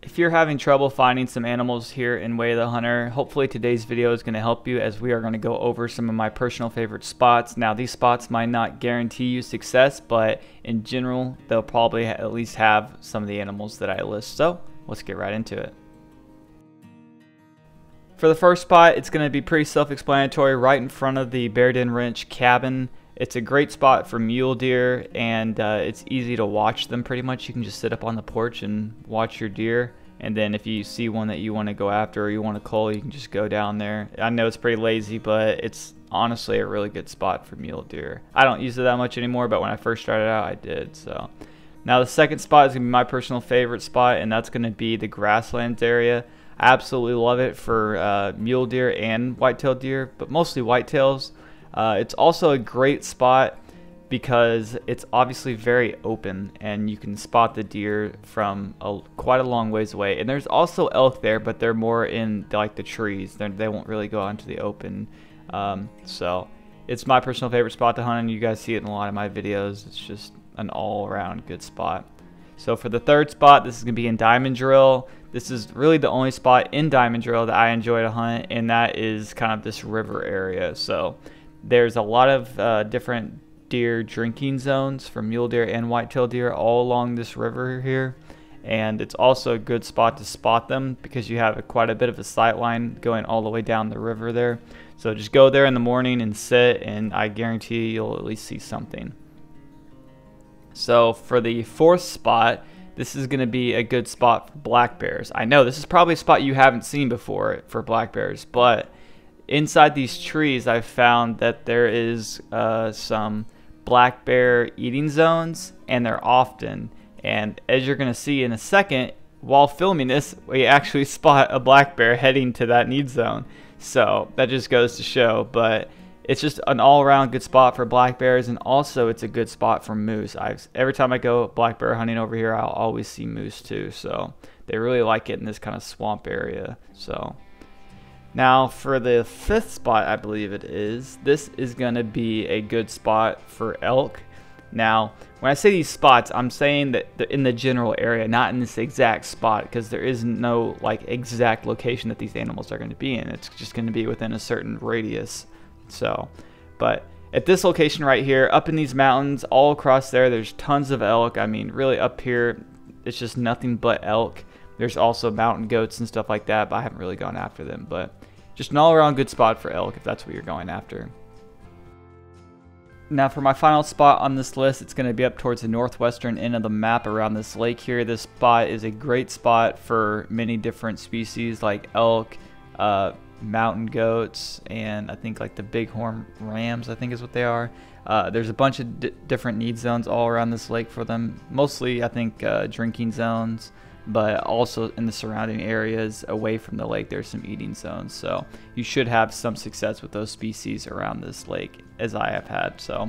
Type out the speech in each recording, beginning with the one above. If you're having trouble finding some animals here in Way of the Hunter, hopefully today's video is going to help you, as we are going to go over some of my personal favorite spots. Now, these spots might not guarantee you success, but in general, they'll probably at least have some of the animals that I list. So let's get right into it. For the first spot, it's going to be pretty self-explanatory, right in front of the Bear Den Ranch cabin. It's a great spot for mule deer, and it's easy to watch them pretty much. You can just sit up on the porch and watch your deer. And then if you see one that you want to go after or you want to cull, you can just go down there. I know it's pretty lazy, but it's honestly a really good spot for mule deer. I don't use it that much anymore, but when I first started out, I did. So now the second spot is going to be my personal favorite spot, and that's going to be the grasslands area. I absolutely love it for mule deer and white-tailed deer, but mostly whitetails. It's also a great spot because it's obviously very open and you can spot the deer from quite a long ways away. And there's also elk there, but they're more in like the trees. They won't really go out into the open. So it's my personal favorite spot to hunt, and you guys see it in a lot of my videos. It's just an all-around good spot. So for the third spot, this is going to be in Diamond Drill. This is really the only spot in Diamond Drill that I enjoy to hunt, and that is kind of this river area. So there's a lot of different deer drinking zones for mule deer and whitetail deer all along this river here, and it's also a good spot to spot them because you have quite a bit of a sight line going all the way down the river there. So just go there in the morning and sit, and I guarantee you'll at least see something. So for the fourth spot, this is going to be a good spot for black bears. I know this is probably a spot you haven't seen before for black bears, but inside these trees, I've found that there is some black bear eating zones, and they're often. And as you're going to see in a second, while filming this, we actually spot a black bear heading to that need zone. So that just goes to show, but it's just an all-around good spot for black bears, and also it's a good spot for moose. Every time I go black bear hunting over here, I'll always see moose too. So they really like it in this kind of swamp area. So now for the fifth spot, I believe it is, this is going to be a good spot for elk. Now, when I say these spots, I'm saying that in the general area, not in this exact spot, because there is no like exact location that these animals are going to be in. It's just going to be within a certain radius. So, but at this location right here, up in these mountains, all across there, there's tons of elk. I mean, really up here, it's just nothing but elk. There's also mountain goats and stuff like that, but I haven't really gone after them. But just an all-around good spot for elk if that's what you're going after. Now for my final spot on this list, it's going to be up towards the northwestern end of the map around this lake here. This spot is a great spot for many different species like elk, mountain goats, and I think like the bighorn rams, I think is what they are. There's a bunch of different need zones all around this lake for them. Mostly, I think, drinking zones, but also in the surrounding areas away from the lake, there's some eating zones. So you should have some success with those species around this lake, as I have had. So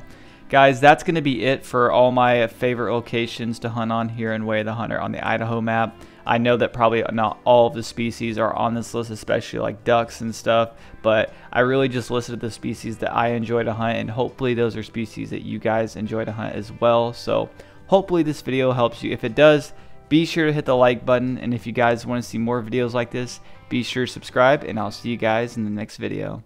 guys, that's gonna be it for all my favorite locations to hunt on here in Way of the Hunter on the Idaho map. I know that probably not all of the species are on this list, especially like ducks and stuff, but I really just listed the species that I enjoy to hunt, and hopefully those are species that you guys enjoy to hunt as well. So hopefully this video helps you. If it does, be sure to hit the like button, and if you guys want to see more videos like this, be sure to subscribe, and I'll see you guys in the next video.